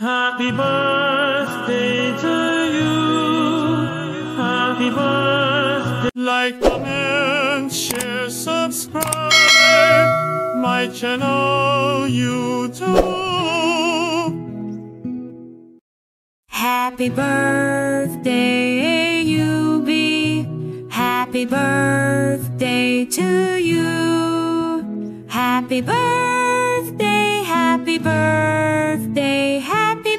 Happy birthday to you. Happy birthday. Like, comment, share, subscribe. My channel, YouTube. Happy birthday, Ayubi. Happy birthday to you. Happy birthday, happy birthday. Happy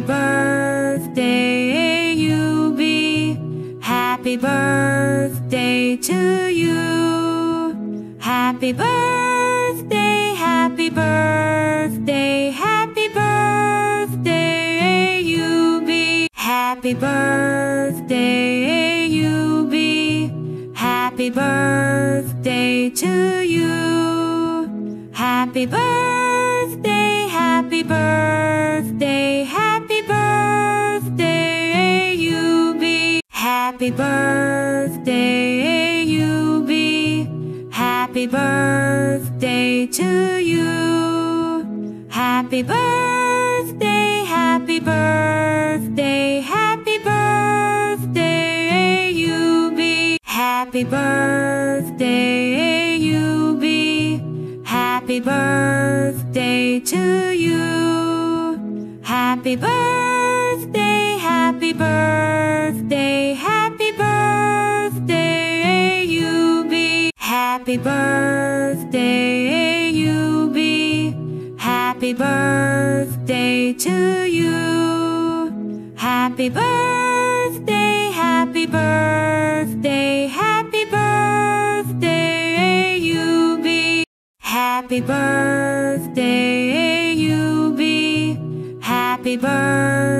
birthday, Ayubi. Happy birthday to you. Happy birthday, happy birthday, happy birthday, Ayubi. Happy birthday, Ayubi. Happy birthday to you. Happy birthday, happy birthday. Happy birthday, Ayubi. Happy birthday to you. Happy birthday, happy birthday, happy birthday, Ayubi. Happy birthday, Ayubi. Happy birthday to you. Happy birthday, happy birthday. Happy birthday, Ayubi. Happy birthday to you. Happy birthday, happy birthday, happy birthday, Ayubi. Happy birthday, Ayubi. Happy birthday to you. Happy birthday,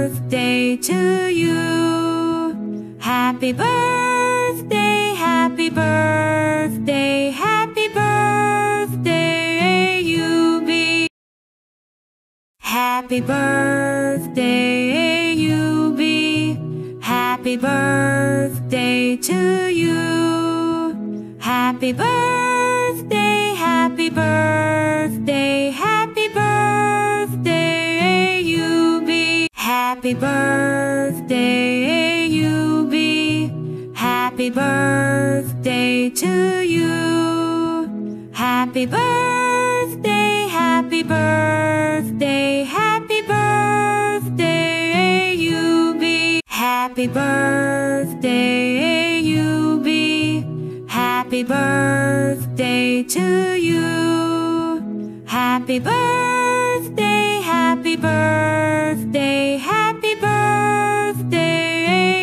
happy birthday. Happy birthday, Ayubi. Happy birthday to you. Happy birthday, happy birthday, happy birthday, Ayubi. Happy birthday, Ayubi. Happy birthday to you. Happy birthday, happy birthday, Ayubi. Happy birthday to you. Happy birthday, happy birthday, happy birthday,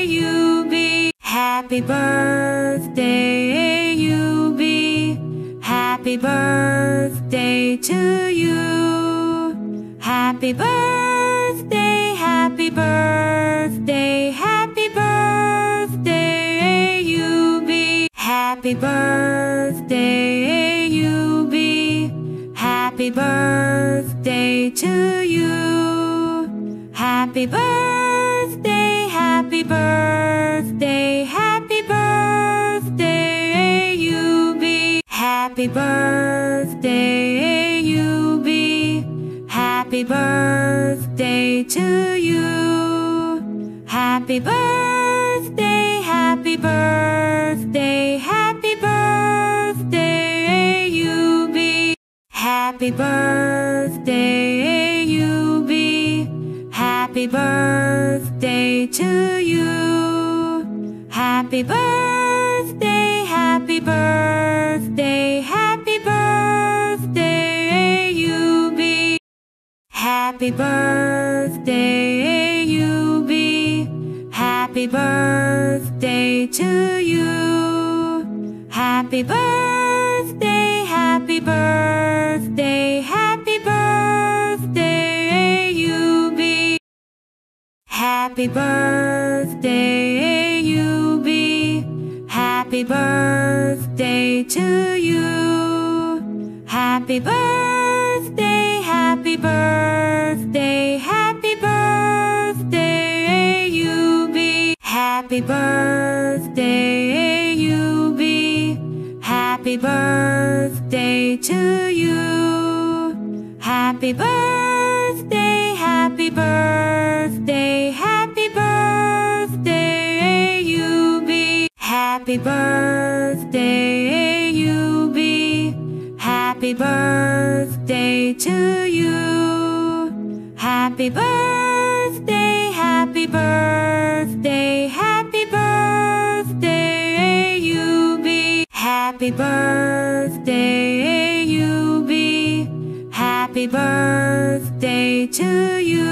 Ayubi. Happy birthday, Ayubi. Happy birthday to you. Happy birthday, happy birthday, Ayubi. Happy birthday to you. Happy birthday, happy birthday, happy birthday, Ayubi. Happy birthday, Ayubi. Happy birthday to you. Happy birthday, happy birthday, Ayubi. Happy birthday to you. Happy birthday, happy birthday, Ayubi. Happy birthday, Ayubi. Happy birthday to you. Happy birthday, happy birthday, Ayubi. Happy birthday, Ayubi. Happy birthday to you. Happy birthday, Ayubi. Happy birthday, Ayubi. Happy birthday to you. Happy birthday, happy birthday, happy birthday, Ayubi. Happy birthday, Ayubi. Happy birthday to you. Happy birthday, happy birthday, happy birthday, Ayubi. Happy birthday, happy birthday to you.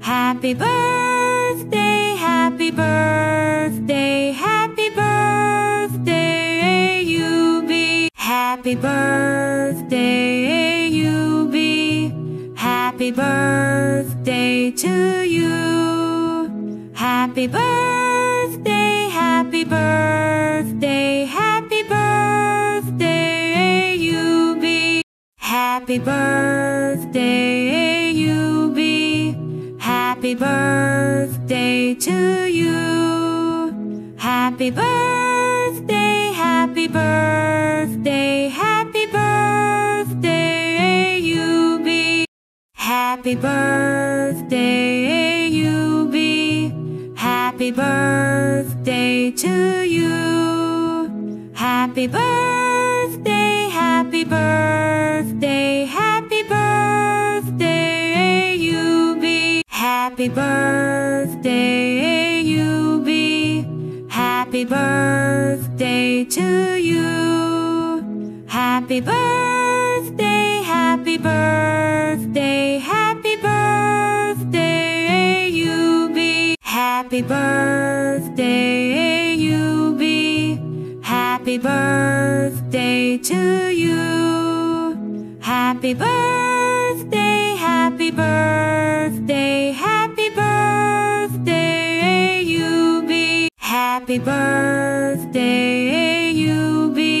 Happy birthday, happy birthday, happy birthday, Ayubi. Happy birthday, Ayubi. Happy birthday to you. Happy birthday, happy birthday, happy birthday, Ayubi. Happy birthday, Ayubi. Happy birthday to you. Happy birthday, happy birthday, happy birthday, Ayubi. Happy birthday, Ayubi. Happy birthday to you. Happy birthday, happy birthday, happy birthday, Ayubi. Happy birthday, Ayubi. Happy birthday to you. Happy birthday, happy birthday, happy birthday, Ayubi. Happy birthday, Ayubi. Happy birthday to you. Happy birthday, happy birthday, happy birthday, Ayubi. Happy birthday, Ayubi.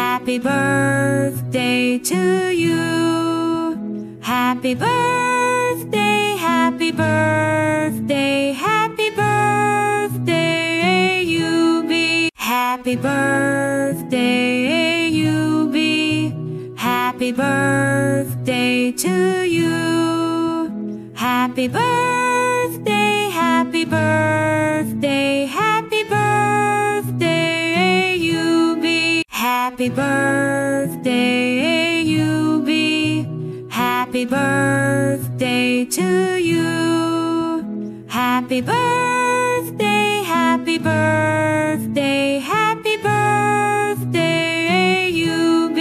Happy birthday to you. Happy birthday, happy birthday, happy birthday, Ayubi. Happy birthday, happy birthday to you. Happy birthday, happy birthday, happy birthday, Ayubi. Happy birthday, Ayubi. Happy birthday to you. Happy birthday, happy birthday, happy birthday, Ayubi.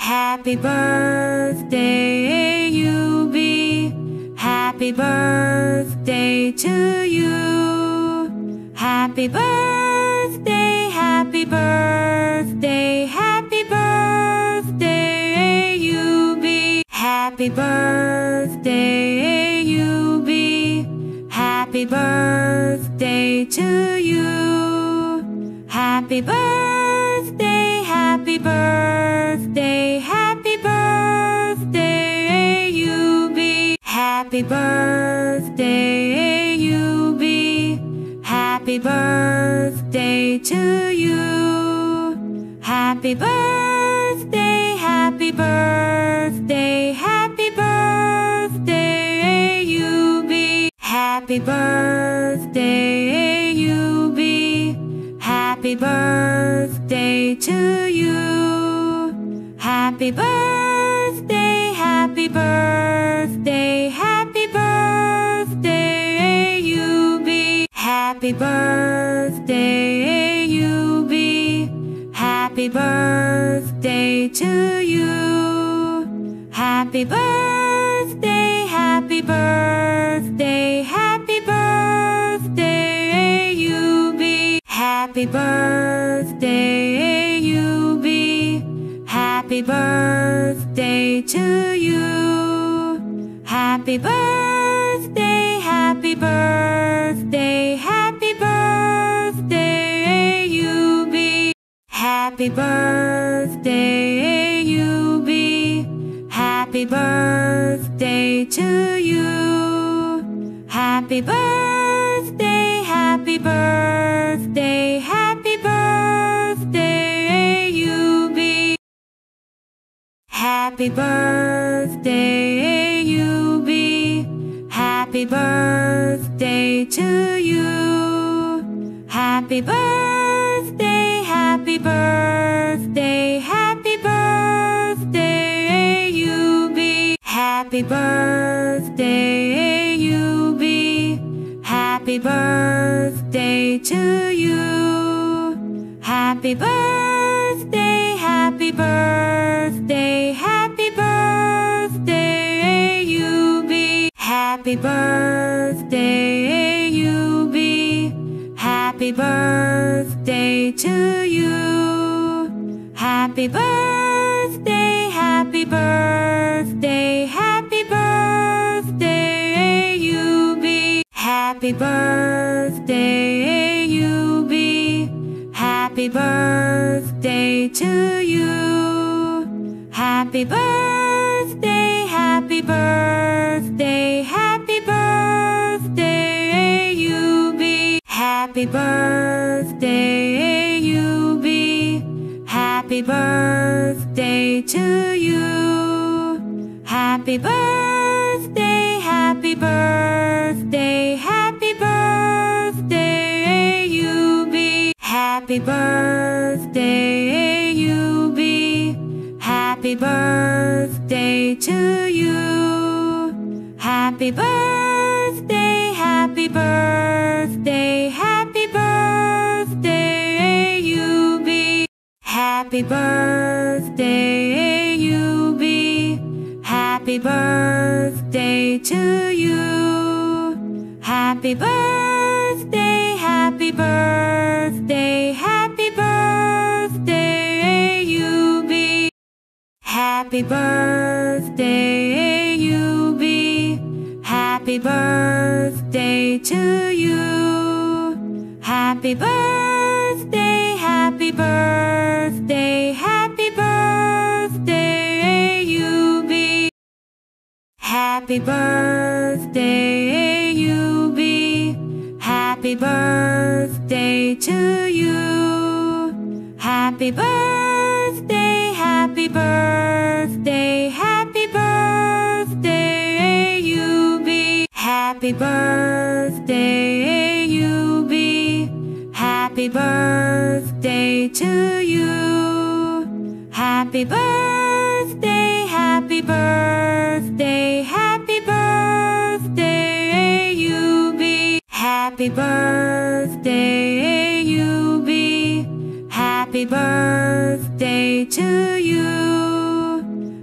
Happy birthday, Ayubi. Happy birthday to you. Happy birthday, happy birthday, happy birthday, Ayubi. Happy birthday, Ayubi. Happy birthday to you. Happy birthday, happy birthday, happy birthday, Ayubi. Happy birthday, Ayubi. Happy birthday to you. Happy birthday, happy birthday, happy birthday, Ayubi. Happy birthday, Ayubi. Happy birthday to you. Happy birthday, happy birthday, Ayubi. Happy birthday, Ayubi. Happy birthday to you. Happy birthday, happy birthday, happy birthday, Ayubi. Happy birthday, happy birthday to you. Happy birthday, happy birthday, happy birthday, Ayubi. Happy birthday, Ayubi. Happy birthday to you. Happy birthday, happy birthday, happy birthday, Ayubi. Happy birthday. Happy birthday to you. Happy birthday, happy birthday, happy birthday, Ayubi. Happy birthday, Ayubi. Happy birthday to you. Happy birthday, happy birthday, happy birthday, Ayubi. Happy birthday, Ayubi. Happy birthday to you. Happy birthday, happy birthday, happy birthday, Ayubi. Happy birthday, Ayubi. Happy birthday to you. Happy birthday, happy birthday, Ayubi. Happy birthday, Ayubi. Happy birthday to you. Happy birthday, happy birthday, happy birthday, Ayubi. Happy birthday, Ayubi. Happy birthday to you. Happy birthday, happy birthday, happy birthday, Ayubi. Happy birthday, Ayubi. Happy birthday to you. Happy birthday, happy birthday, happy birthday, Ayubi. Happy birthday, Ayubi. Happy birthday to you. Happy birthday, happy birthday, happy birthday, Ayubi. Happy birthday, Ayubi. Happy birthday to you. Happy birthday, happy birthday, happy birthday, Ayubi. Happy birthday, Ayubi. Happy birthday to you. Happy birthday, happy birthday, happy birthday, Ayubi. Happy birthday, Ayubi. Happy birthday to you.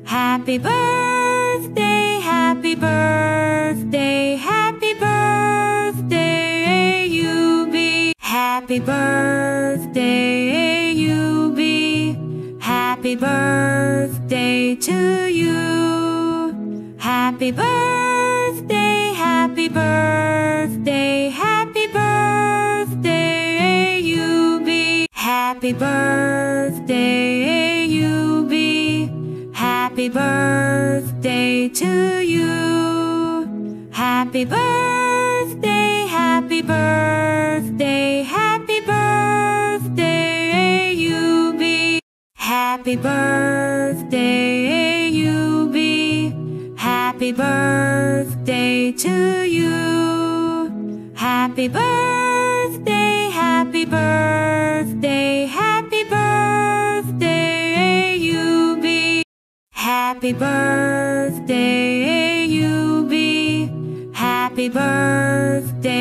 Happy birthday, happy birthday, happy birthday, Ayubi. Happy birthday, Ayubi. Happy birthday to you. Happy birthday, happy birthday, Ayubi. Happy birthday, Ayubi. Happy birthday to you. Happy birthday, happy birthday, happy birthday, Ayubi. Happy birthday, Ayubi. Happy birthday to you. Happy birthday, happy birthday, happy birthday, Ayubi. Happy birthday, Ayubi. Happy birthday to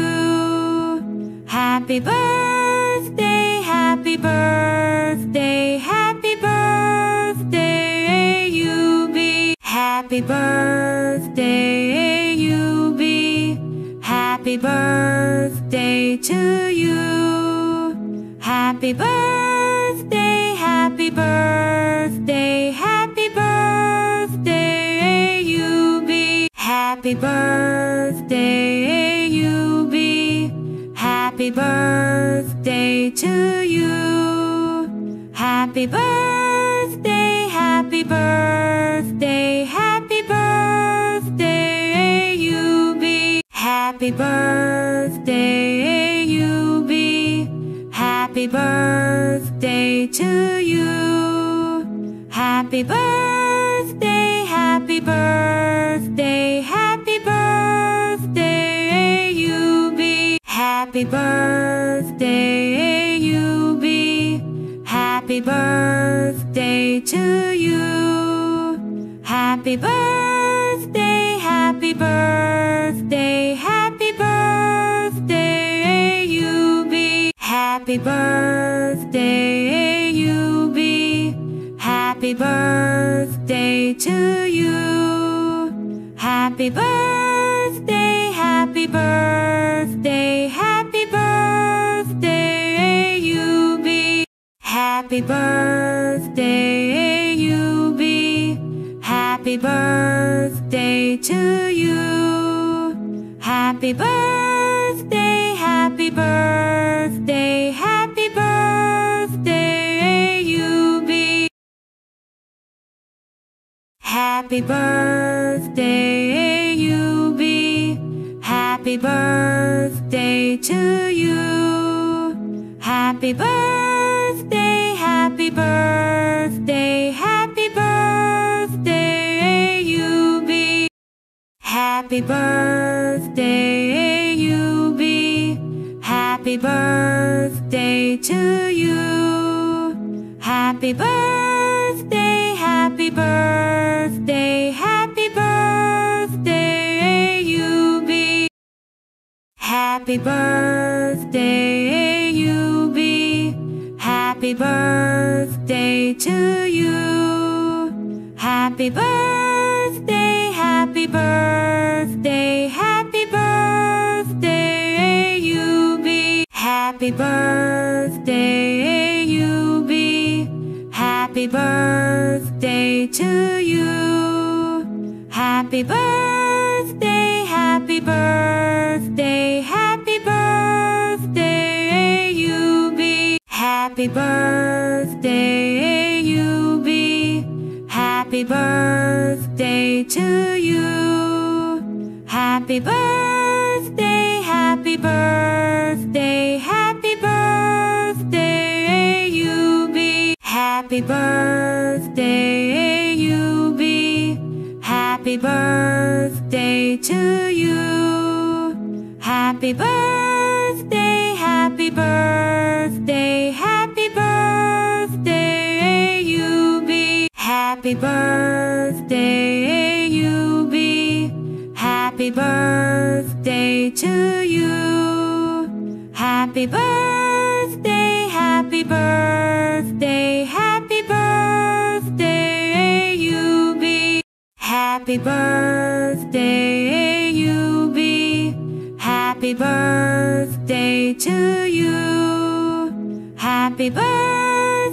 you. Happy birthday, happy birthday, happy birthday, Ayubi. Happy birthday, Ayubi. Happy birthday to you. Happy birthday, happy birthday, happy birthday, Ayubi. Happy birthday, Ayubi. Happy birthday to you. Happy birthday, happy birthday, Ayubi. Happy birthday, Ayubi. Happy birthday to you. Happy birthday. birthday, happy birthday, happy birthday, Ayubi. Happy birthday, Ayubi. Happy birthday to you. Happy birthday, happy birthday, happy birthday, Ayubi. Happy birthday, happy birthday to you. Happy birthday, happy birthday, happy birthday, Ayubi. Happy birthday, Ayubi. Happy birthday to you. Happy birthday, happy birthday, happy birthday, Ayubi. Happy birthday, Ayubi. Happy birthday to you. Happy birthday, happy birthday, happy birthday, Ayubi. Happy birthday, Ayubi. Happy birthday to you. Happy birthday, happy birthday, happy birthday, Ayubi. Happy birthday, Ayubi. Happy birthday to you. Happy birthday, happy birthday, happy birthday, Ayubi. Happy birthday, happy birthday to you. Happy birthday, happy birthday, happy birthday, Ayubi. Happy birthday, Ayubi. Happy birthday to you. Happy birthday, happy birthday, happy birthday, Ayubi. Happy birthday, Ayubi. Happy birthday to you. Happy birthday, happy birthday, happy birthday, Ayubi. Happy birthday, Ayubi. Happy birthday to you. Happy birthday, happy birthday, happy birthday, Ayubi. Happy birthday, Ayubi. Happy birthday to you. Happy birthday,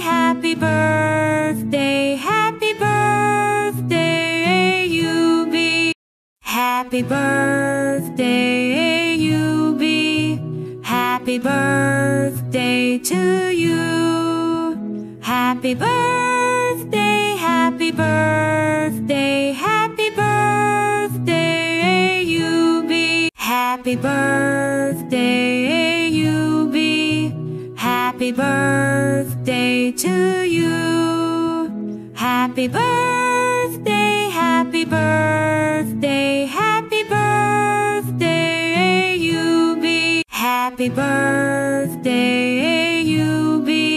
happy birthday, happy birthday, Ayubi. Happy birthday, Ayubi. Happy birthday to you. Happy birthday, happy birthday, happy birthday, Ayubi. Happy birthday, Ayubi. Happy birthday to you. Happy birthday, happy birthday, happy birthday, Ayubi. Happy birthday, Ayubi.